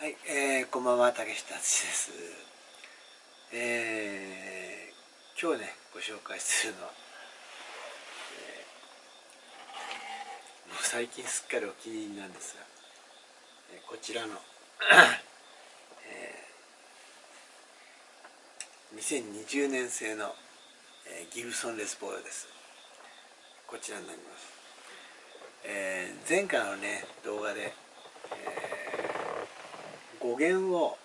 はい、こんばんは、竹下敦です。今日ね、ご紹介するのは、もう最近すっかりお気に入りなんですが、こちらの2020年製の、ギブソンレスポールです。こちらになります。前回のね、動画で、語源を、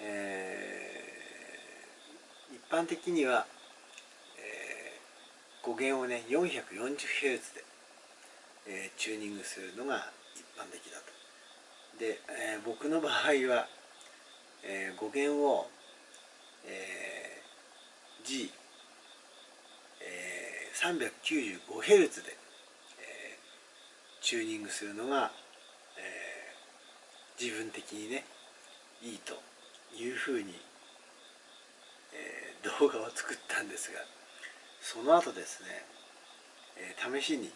一般的には、語源をね 440Hz で、チューニングするのが一般的だと。で、僕の場合は、語源を、G、395Hz で、チューニングするのが自分的にねいいというふうに、動画を作ったんですが、その後ですね、試しに、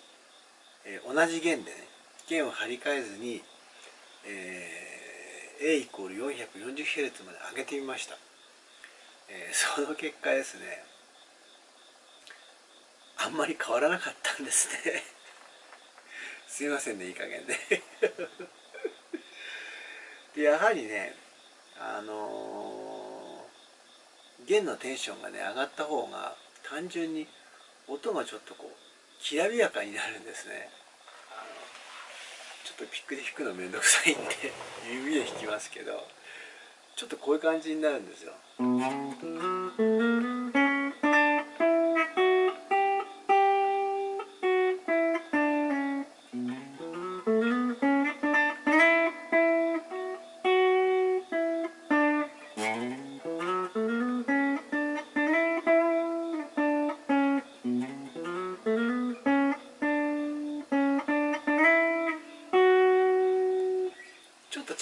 同じ弦でね弦を張り替えずに、A イコール 440Hz まで上げてみました。その結果ですね、あんまり変わらなかったんですね。すいませんね、いい加減で。やはりね、弦のテンションがね上がった方が単純に音がちょっとこうきらびやかになるんですね。ちょっとピックで弾くのめんどくさいんで指で弾きますけど、ちょっとこういう感じになるんですよ。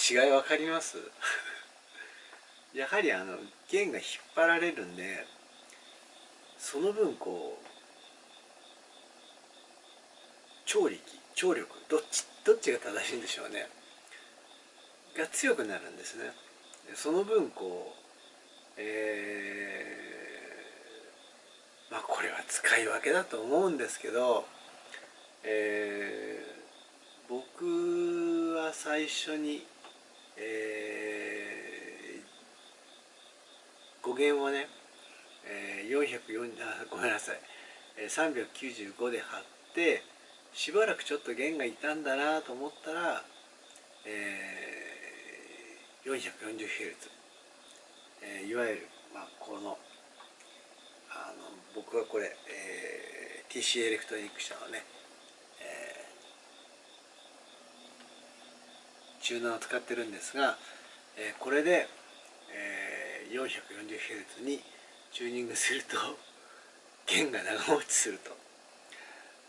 違い分かります？やはり弦が引っ張られるんで、その分こう張力どっちが正しいんでしょうねが強くなるんですね。その分こう、まあこれは使い分けだと思うんですけど、僕は最初に語源をね、395で貼ってしばらくちょっと弦が傷んだなと思ったら、440Hz、いわゆる、まあ、この僕はこれ、TC エレクトリック社のねチューナーを使ってるんですが、これで、440Hz にチューニングすると弦が長持ちすると、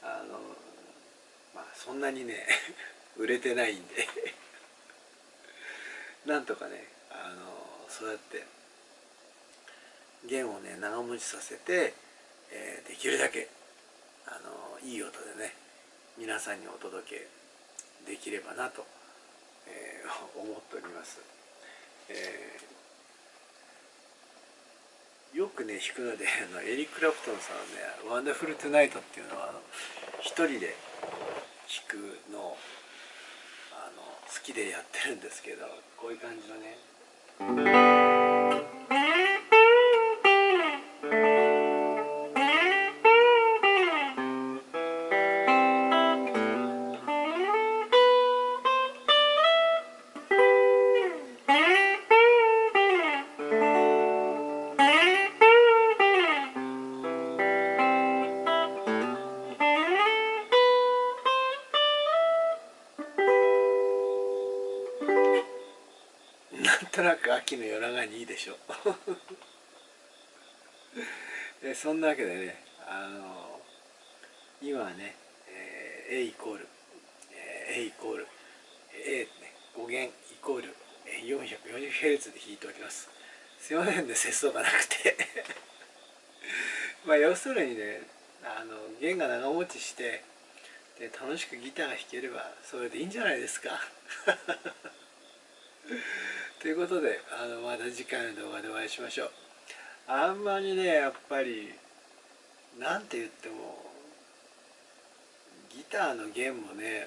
まあそんなにね売れてないんでなんとかねそうやって弦をね長持ちさせて、できるだけいい音でね皆さんにお届けできればなと思っております。よくね弾くので、エリック・クラプトンさんのね「ワンダフル・トゥナイト」っていうのは一人で弾くのを好きでやってるんですけど、こういう感じのね。なんとなく秋の夜長にいいでしょう。そんなわけでね、今はね、A イコール、A イコール、A ね、5弦イコール 440Hz で弾いております。すいませんね、節度がなくて。まあ要するにね、弦が長持ちして、で楽しくギターが弾ければそれでいいんじゃないですか。ということでまた次回の動画でお会いしましょう。あんまりねやっぱりなんて言ってもギターの弦もね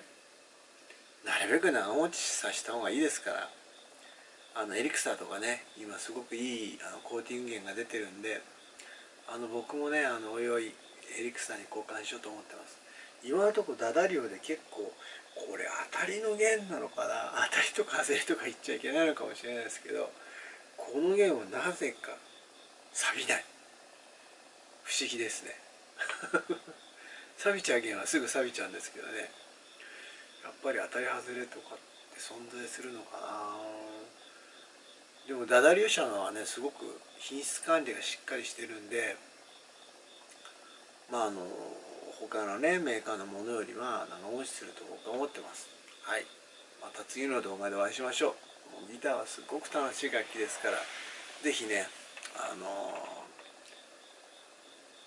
なるべく長持ちさせた方がいいですから、エリクサーとかね今すごくいいコーティング弦が出てるんで僕もねおいおいエリクサーに交換しようと思ってます。今のところダダリオで結構これ当たりの弦なのかな、当たりとか外れとか言っちゃいけないのかもしれないですけど、この弦はなぜか錆びない、不思議ですね。錆びちゃう弦はすぐ錆びちゃうんですけどね、やっぱり当たり外れとかって存在するのかな。でもダダリオ社のはねすごく品質管理がしっかりしてるんで、まあ他のねメーカーのものよりは長持ちすると僕は思ってます。はい、また次の動画でお会いしましょう。ギターはすごく楽しい楽器ですから是非ね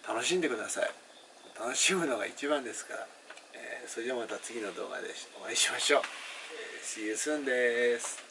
楽しんでください。楽しむのが一番ですから、それではまた次の動画でお会いしましょう。See you soon です。